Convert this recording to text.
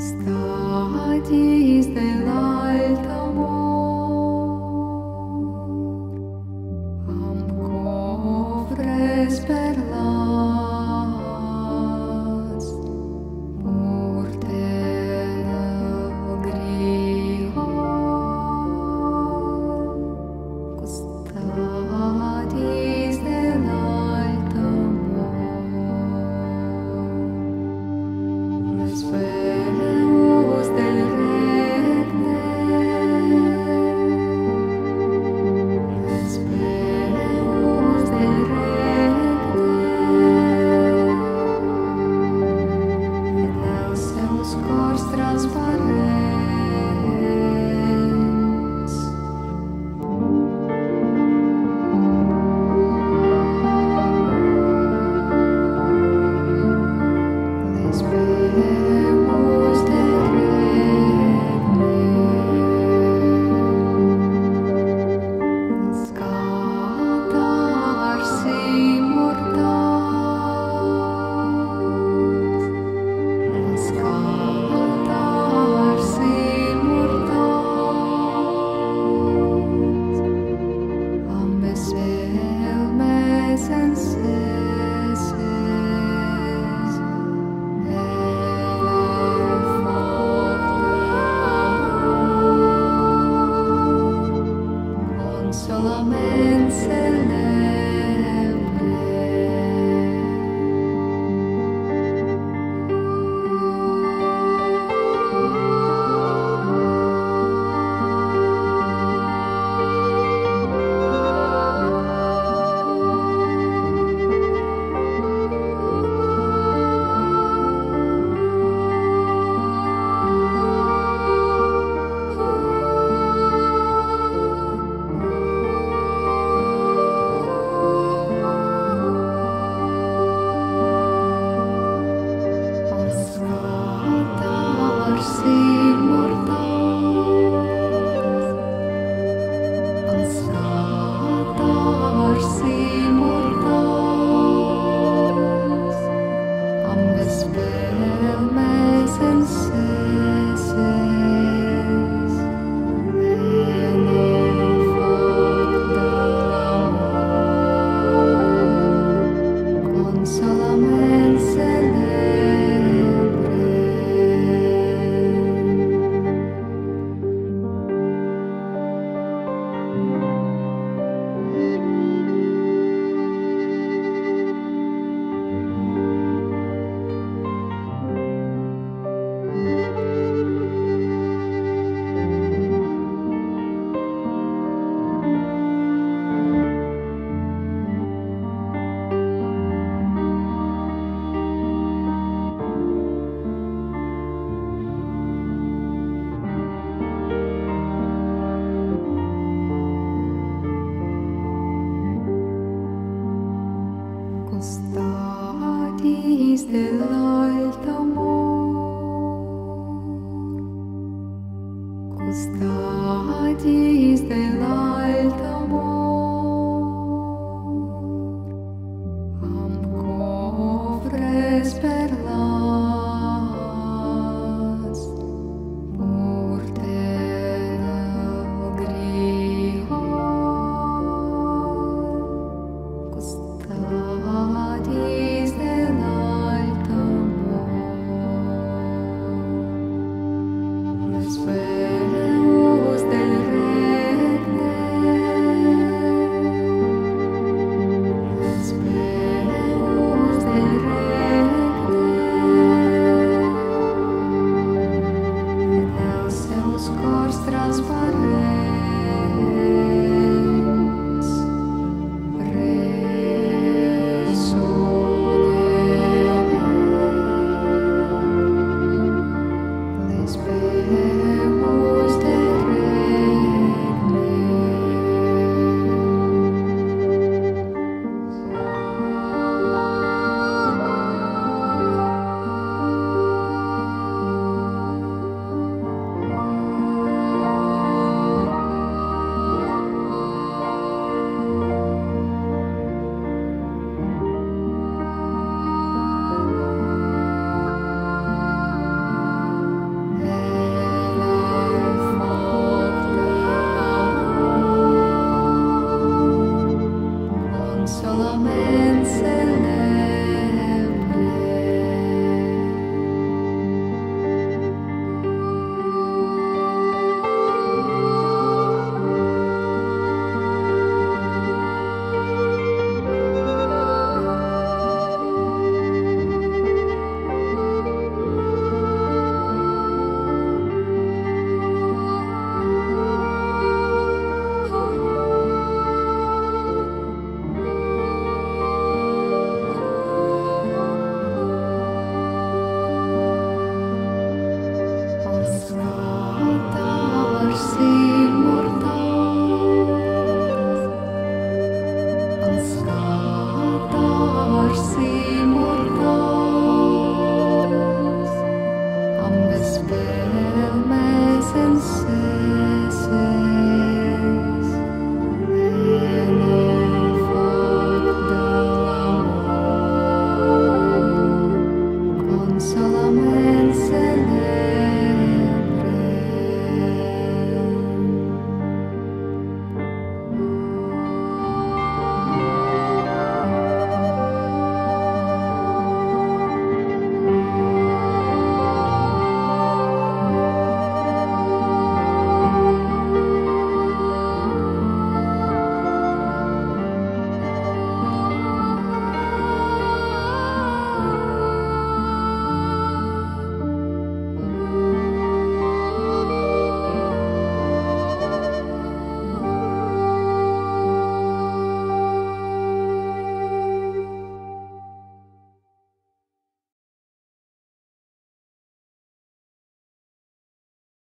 Stadis dell'alto amor, am cofres per las porte l'agriol, stadis dell'alto amor,